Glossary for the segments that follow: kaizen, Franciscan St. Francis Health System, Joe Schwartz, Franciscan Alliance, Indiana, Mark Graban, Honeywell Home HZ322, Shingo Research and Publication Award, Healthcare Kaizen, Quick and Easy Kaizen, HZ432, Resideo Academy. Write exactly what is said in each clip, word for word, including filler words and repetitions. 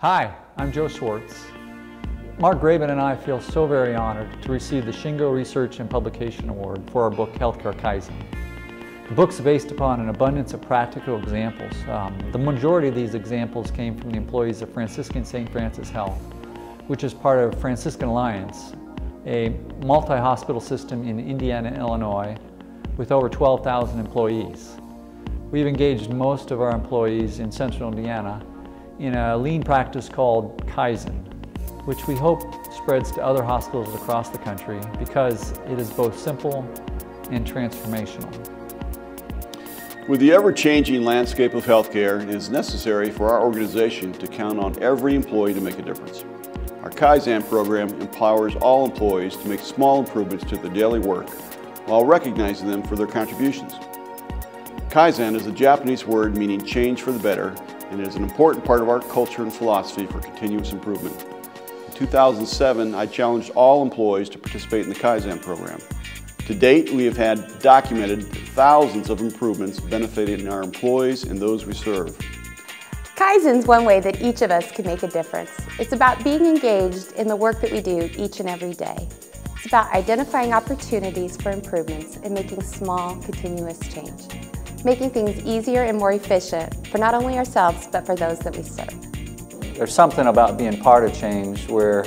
Hi, I'm Joe Schwartz. Mark Graban and I feel so very honored to receive the Shingo Research and Publication Award for our book, Healthcare Kaizen. The book's based upon an abundance of practical examples. Um, the majority of these examples came from the employees of Franciscan Saint Francis Health, which is part of Franciscan Alliance, a multi-hospital system in Indiana, Illinois, with over twelve thousand employees. We've engaged most of our employees in central Indiana in a lean practice called Kaizen, which we hope spreads to other hospitals across the country because it is both simple and transformational. With the ever-changing landscape of healthcare, it is necessary for our organization to count on every employee to make a difference. Our Kaizen program empowers all employees to make small improvements to their daily work while recognizing them for their contributions. Kaizen is a Japanese word meaning change for the better, and it is an important part of our culture and philosophy for continuous improvement. In two thousand seven, I challenged all employees to participate in the Kaizen program. To date, we have had documented thousands of improvements benefiting our employees and those we serve. Kaizen's one way that each of us can make a difference. It's about being engaged in the work that we do each and every day. It's about identifying opportunities for improvements and making small, continuous change. Making things easier and more efficient for not only ourselves, but for those that we serve. There's something about being part of change where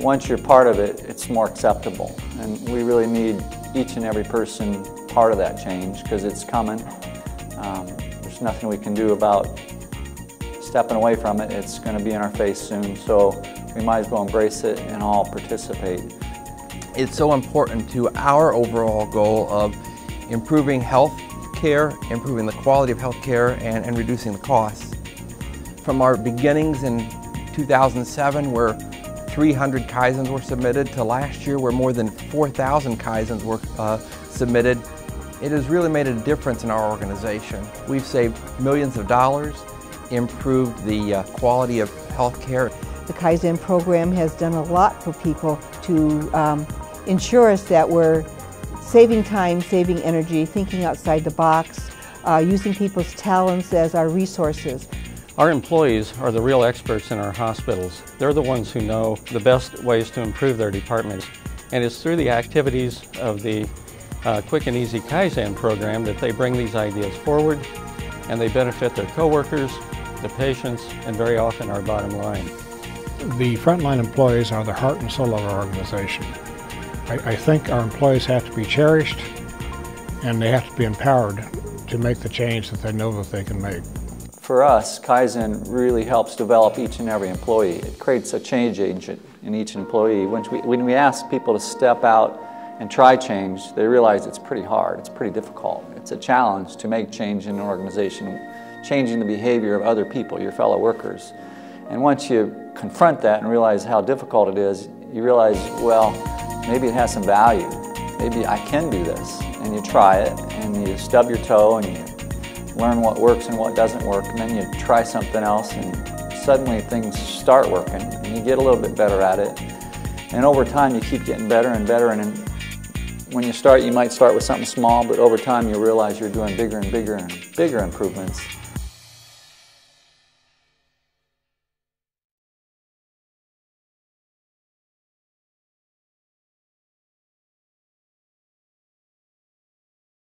once you're part of it, it's more acceptable. And we really need each and every person part of that change because it's coming. Um, there's nothing we can do about stepping away from it. It's going to be in our face soon, so we might as well embrace it and all participate. It's so important to our overall goal of improving health care, improving the quality of health care, and, and reducing the costs. From our beginnings in two thousand seven, where three hundred Kaizens were submitted, to last year where more than four thousand Kaizens were uh, submitted, it has really made a difference in our organization. We've saved millions of dollars, improved the uh, quality of health care. The Kaizen program has done a lot for people to um, ensure us that we're saving time, saving energy, thinking outside the box, uh, using people's talents as our resources. Our employees are the real experts in our hospitals. They're the ones who know the best ways to improve their departments. And it's through the activities of the uh, Quick and Easy Kaizen program that they bring these ideas forward, and they benefit their coworkers, the patients, and very often our bottom line. The frontline employees are the heart and soul of our organization. I think our employees have to be cherished, and they have to be empowered to make the change that they know that they can make. For us, Kaizen really helps develop each and every employee. It creates a change agent in each employee. When we, when we ask people to step out and try change, they realize it's pretty hard, it's pretty difficult. It's a challenge to make change in an organization, changing the behavior of other people, your fellow workers. And once you confront that and realize how difficult it is, you realize, well, maybe it has some value. Maybe I can do this. And you try it, and you stub your toe, and you learn what works and what doesn't work, and then you try something else, and suddenly things start working, and you get a little bit better at it. And over time, you keep getting better and better, and when you start, you might start with something small, but over time, you realize you're doing bigger and bigger and bigger improvements.